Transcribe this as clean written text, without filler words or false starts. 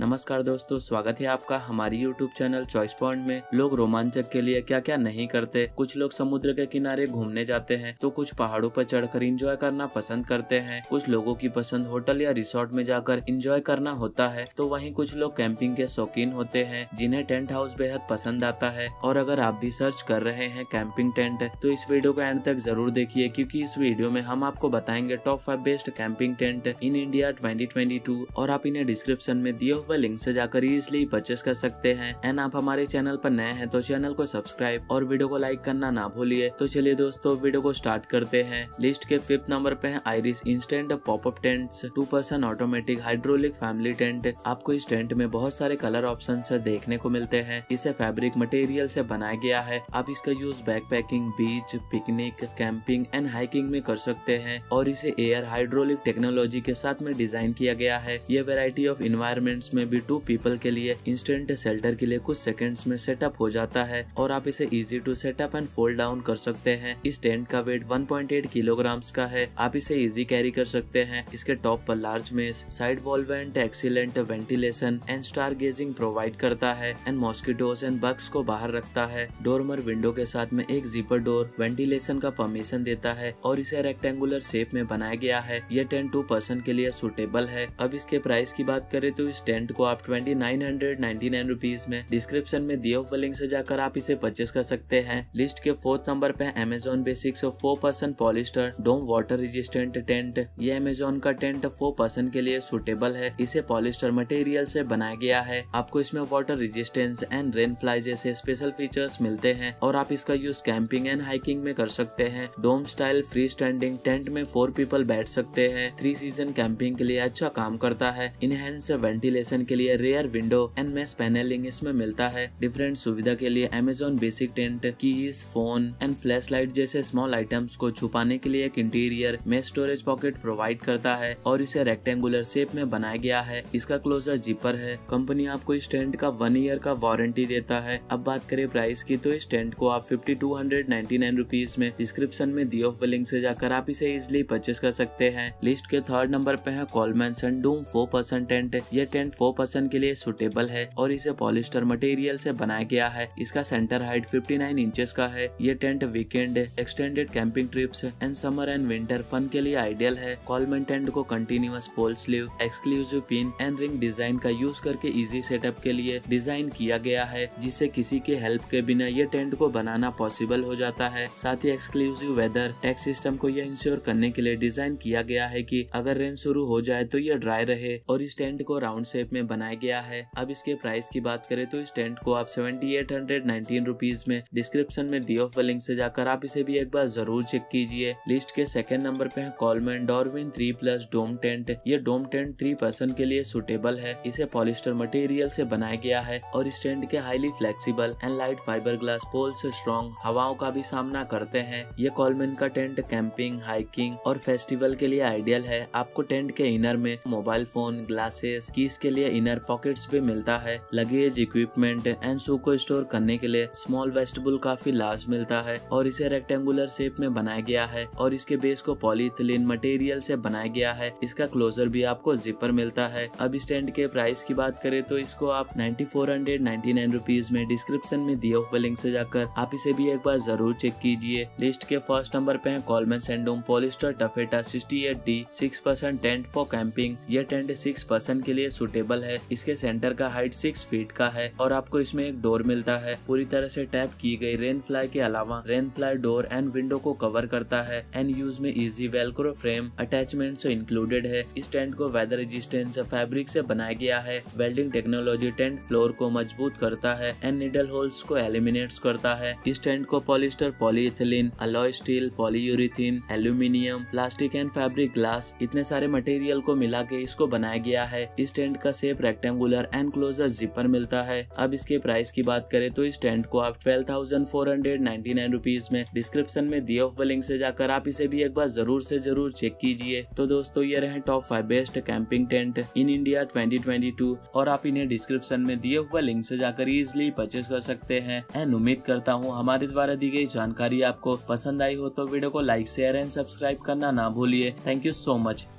नमस्कार दोस्तों, स्वागत है आपका हमारी YouTube चैनल चॉइस पॉइंट में। लोग रोमांचक के लिए क्या क्या नहीं करते। कुछ लोग समुद्र के किनारे घूमने जाते हैं तो कुछ पहाड़ों पर चढ़कर एंजॉय करना पसंद करते हैं। कुछ लोगों की पसंद होटल या रिसोर्ट में जाकर एंजॉय करना होता है, तो वहीं कुछ लोग कैंपिंग के शौकीन होते हैं जिन्हें टेंट हाउस बेहद पसंद आता है। और अगर आप भी सर्च कर रहे हैं कैंपिंग टेंट तो इस वीडियो को एंड तक जरूर देखिए, क्योंकि इस वीडियो में हम आपको बताएंगे top 5 best camping tent in India 2022। और आप इन्हें डिस्क्रिप्शन में दिए वह लिंक से जाकर इजली परचेस कर सकते हैं। एंड आप हमारे चैनल पर नए हैं तो चैनल को सब्सक्राइब और वीडियो को लाइक करना ना भूलिए। तो चलिए दोस्तों, वीडियो को स्टार्ट करते हैं। लिस्ट के 5th नंबर पे है Irish instant pop up tents 2 person automatic hydraulic family tent. आपको इस टेंट में बहुत सारे कलर ऑप्शन देखने को मिलते हैं। इसे फैब्रिक मटेरियल से बनाया गया है। आप इसका use backpacking, beach, picnic, camping and hiking में कर सकते हैं। और इसे एयर हाइड्रोलिक टेक्नोलॉजी के साथ में डिजाइन किया गया है। ये वेराइटी ऑफ एनवायरमेंट्स में भी 2 पीपल के लिए इंस्टेंट शेल्टर के लिए कुछ सेकंड्स में सेटअप हो जाता है। और आप इसे easy to setup and fold down कर सकते हैं। इस टेंट का वेट 1.8 किलोग्राम्स का है। आप इसे इजी कैरी कर सकते हैं। इसके टॉप पर large mesh, side wall vent, excellent ventilation and star gazing provide करता है एंड मॉस्किटोज एंड बग्स को बाहर रखता है। डोरमर विंडो के साथ में एक जीपर डोर वेंटिलेशन का परमिशन देता है और इसे रेक्टेंगुलर शेप में बनाया गया है। यह टेंट 2 पर्सन के लिए सुटेबल है। अब इसके प्राइस की बात करें तो इस टेंट को आप 2999 रुपीज में डिस्क्रिप्शन में दिए हुए लिंक से जाकर आप इसे परचेस कर सकते हैं। लिस्ट के 4th नंबर पे Amazon basics 4 person polyester dome water resistant tent. ये अमेज़न का टेंट 4 पर्सन के लिए सुटेबल है। इसे पॉलिस्टर मटेरियल से बनाया गया है। आपको इसमें water resistance and rain fly जैसे स्पेशल फीचर्स मिलते हैं। और आप इसका यूज कैंपिंग एंड हाइकिंग में कर सकते हैं। Dome style free standing tent में 4 पीपल बैठ सकते हैं। 3 सीजन कैंपिंग के लिए अच्छा काम करता है। इनहेंस वेंटिलेशन के लिए rear window and mesh paneling इसमें मिलता है। डिफरेंट सुविधा के लिए Amazon basic tent keys, phone and flashlight जैसे स्मॉल आइटम्स को छुपाने के लिए एक interior mesh storage pocket provide करता है। और इसे रेक्टेंगुलर शेप में बनाया गया है। इसका क्लोजर जिपर है। कंपनी आपको इस टेंट का 1 ईयर का वारंटी देता है। अब बात करें प्राइस की तो इस टेंट को आप 5299 रुपीज में डिस्क्रिप्शन में दिए हुए लिंक से जाकर आप इसे इजिली परचेस कर सकते हैं। लिस्ट के 3rd नंबर पे है कोलमैन सेंडोम 4 पर्सन टेंट। यह टेंट 4 पर्सन के लिए सुटेबल है और इसे पॉलिस्टर मटेरियल से बनाया गया है। इसका सेंटर हाइट 59 इंचेस का है। यह tent weekend, extended camping trips and summer and winter fun के लिए आइडियल है। कोलमैन टेंट को continuous pole sleeve, exclusive pin and ring design का यूज करके इजी सेटअप के लिए डिजाइन किया गया है, जिससे किसी के हेल्प के बिना यह टेंट को बनाना पॉसिबल हो जाता है। साथ ही एक्सक्लूसिव वेदर टेक सिस्टम को यह इंश्योर करने के लिए डिजाइन किया गया है कि अगर रेन शुरू हो जाए तो यह ड्राई रहे। और इस टेंट को राउंड शेप में बनाया गया है। अब इसके प्राइस की बात करें तो इस टेंट को आप 7819 रुपीज में डिस्क्रिप्शन में दिए हुए लिंक से जाकर आप इसे भी एक बार जरूर चेक कीजिए। लिस्ट के 2nd नंबर पे है कोलमेंट डॉरविन 3+ डोम टेंट। ये डोम टेंट 3 पर्सन के लिए सुटेबल है। इसे पॉलिस्टर मटेरियल से बनाया गया है और इस टेंट के highly flexible and light fibre glass poles strong हवाओं का भी सामना करते हैं। ये कोलमेंट का टेंट कैंपिंग, हाइकिंग और फेस्टिवल के लिए आइडियल है। आपको टेंट के इनर में मोबाइल फोन, ग्लासेस, कीज के लिए इनर पॉकेट्स भी मिलता है। लगेज, इक्विपमेंट एंड शू को स्टोर करने के लिए स्मॉल वेस्टिबुल काफी लार्ज मिलता है। और इसे रेक्टेंगुलर शेप में बनाया गया है और इसके बेस को पॉलीथिलीन मटेरियल से बनाया गया है। इसका क्लोजर भी आपको जिपर मिलता है। अब इस टेंट के प्राइस की बात करें तो इसको आप 9499 रुपीज में डिस्क्रिप्शन में दिए हुए लिंक से जाकर आप इसे भी एक बार जरूर चेक कीजिए। लिस्ट के 1st नंबर पे है Coleman Sundome polyester taffeta 68D 6% tent for camping. यह टेंट 6 पर्सन के लिए सुटेबल है। इसके सेंटर का हाइट 6 फीट का है और आपको इसमें एक डोर मिलता है। पूरी तरह से टैप की गई रेन फ्लाई के अलावा rain fly door and window को कवर करता है एंड यूज में easy Velcro frame attachment included है। इस टेंट को वेदर रेजिस्टेंस फैब्रिक से बनाया गया है। वेल्डिंग टेक्नोलॉजी टेंट फ्लोर को मजबूत करता है एंड निडल होल्स को एलिमिनेट करता है। इस टेंट को polyester, polyethylene, alloy steel, polyurethane, aluminium, plastic and fabric glass इतने सारे मटेरियल को मिला के इसको बनाया गया है। इस टेंट का shape rectangular and closure zipper मिलता है। अब इसके प्राइस की बात करें तो इस टेंट को आप 12,499 रुपीज में डिस्क्रिप्शन में दिए हुए लिंक से जाकर आप इसे भी एक बार जरूर से जरूर चेक कीजिए। तो दोस्तों, ये रहे top 5 best camping tent in India 2022। और आप इन्हें डिस्क्रिप्शन में दिए हुए लिंक से जाकर इजिली परचेस कर सकते हैं। एंड उम्मीद करता हूँ हमारे द्वारा दी गई जानकारी आपको पसंद आई हो। तो वीडियो को लाइक, शेयर एंड सब्सक्राइब करना ना भूलिए। Thank you so much.